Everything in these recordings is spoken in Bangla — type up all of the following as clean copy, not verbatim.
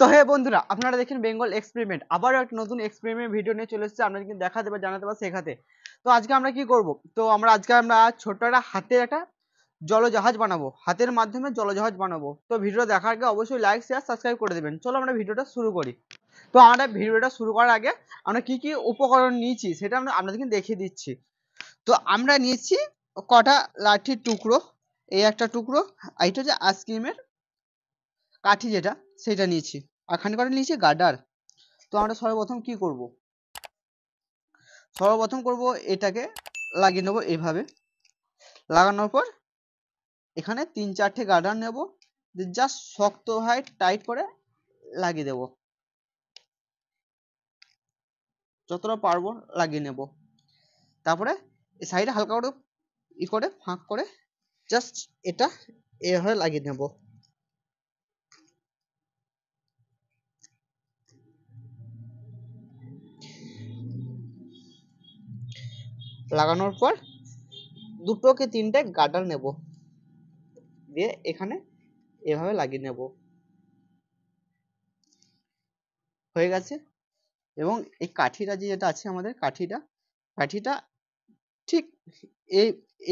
তো হে বন্ধুরা, আপনারা দেখেন বেঙ্গল এক্সপেরিমেন্ট, আবারও একটা নতুন এক্সপেরিমেন্ট ভিডিও নিয়ে চলে এসেছে। আপনারা কিন্তু দেখাতে বা জানাতে বা শেখাতে। তো আজকে আমরা কি করব, তো আজকে আমরা ছোট্ট একটা হাতের একটা জলজাহাজ বানাবো, হাতের মাধ্যমে জলজাহাজ বানাবো। তো ভিডিওটা দেখার আগে অবশ্যই লাইক, শেয়ার, সাবস্ক্রাইব করে দেবেন। চলো আমরা ভিডিওটা শুরু করি। তো আমরা ভিডিওটা শুরু করার আগে আমরা কি কি উপকরণ নিয়েছি সেটা আমরা আপনাদেরকে দেখিয়ে দিচ্ছি। তো আমরা নিয়েছি কটা লাঠির টুকরো, এই একটা টুকরো, এইটা হচ্ছে আইসক্রিমের কাঠি যেটা, সেটা নিয়েছি। আর খানি কটা নিয়েছি গার্ডার। তো আমরা সর্বপ্রথম কি করব, সর্বপ্রথম করব এটাকে লাগিয়ে নেবো এইভাবে। লাগানোর পর এখানে 3-4টে গার্ডার নেব, জাস্ট শক্ত হয় টাইট করে লাগিয়ে দেব, যতটা পারবো লাগিয়ে নেব। তারপরে সাইডে হালকা করে ই করে ফাঁক করে জাস্ট এটা এভাবে লাগিয়ে নেব। লাগানোর পর 2-3টে গার্ডার নেব, দিয়ে এখানে এভাবে লাগিয়ে নেব। হয়ে গেছে। এবং এই কাঠিটা যেটা আছে আমাদের, কাঠিটা ঠিক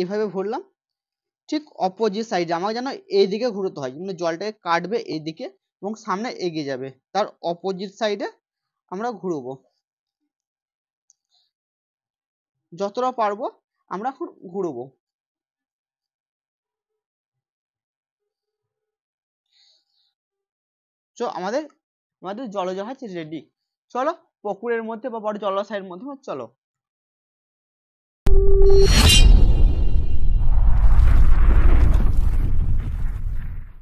এইভাবে ভরলাম, ঠিক অপোজিট সাইডে আমাকে যেন এইদিকে ঘুরতে হয়, কিন্তু জলটাকে কাটবে এইদিকে এবং সামনে এগিয়ে যাবে, তার অপোজিট সাইডে আমরা ঘুরবো। যতটা পারবো আমরা এখন ঘুরবো। তো আমাদের জলজাহাজ রেডি। চলো পুকুরের মধ্যে বা বড় জলাশয়ের মধ্যে চলো।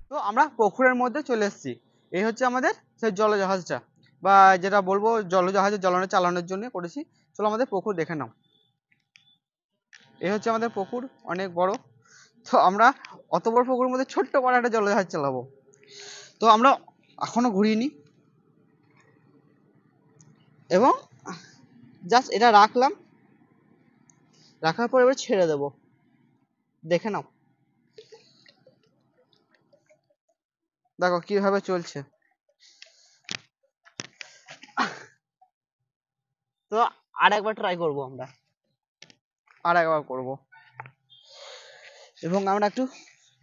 তো আমরা পুকুরের মধ্যে চলে এসেছি। এই হচ্ছে আমাদের সেই জলজাহাজটা, বা যেটা বলবো জলজাহাজের জ্বলনে চালানোর জন্য করেছি। চলো আমাদের পুকুর দেখে নাও। এই হচ্ছে আমাদের পুকুর, অনেক বড়। তো আমরা অত বড় পুকুরের মধ্যে ছোট্ট বড় একটা জলজাহাজ চালাবো। তো আমরা এখনো ঘুরিনি এবং জাস্ট এটা রাখলাম, রাখার পর এবার ছেড়ে দেব। দেখে নাও, দেখো কিভাবে চলছে। তো আর একবার ট্রাই করবো আমরা, আর একবার করবো। এবং আমরা একটু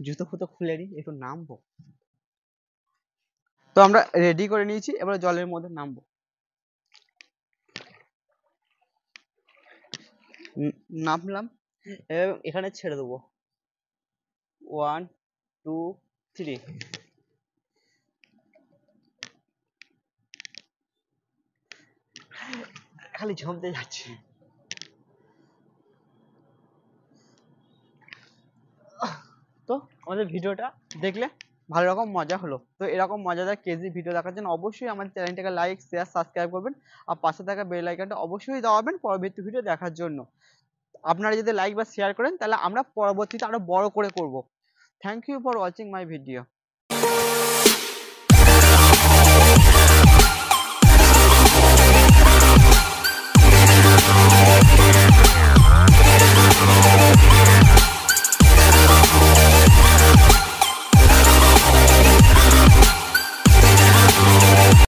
জুতো ফুতো খুলে নিই, একটু নামবো। তো আমরা রেডি করে নিয়েছি, এবার জলের মধ্যে নামবো। নামলাম, এখানে ছেড়ে দেবো। 1, 2, 3। খালি ঝমতে যাচ্ছে। তো আমাদের ভিডিওটা দেখলে ভালো রকম মজা হলো। তো এরকম মজাদার কেজি ভিডিও দেখার জন্য অবশ্যই আমাদের চ্যানেলটাকে লাইক, শেয়ার, সাবস্ক্রাইব করবেন। আর পাশে থাকা বেল আইকনটা অবশ্যই দাবাবেন পরবর্তী ভিডিও দেখার জন্য। আপনারা যদি লাইক বা শেয়ার করেন তাহলে আমরা পরবর্তীতে আরো বড় করে করব। Thank you for watching my video.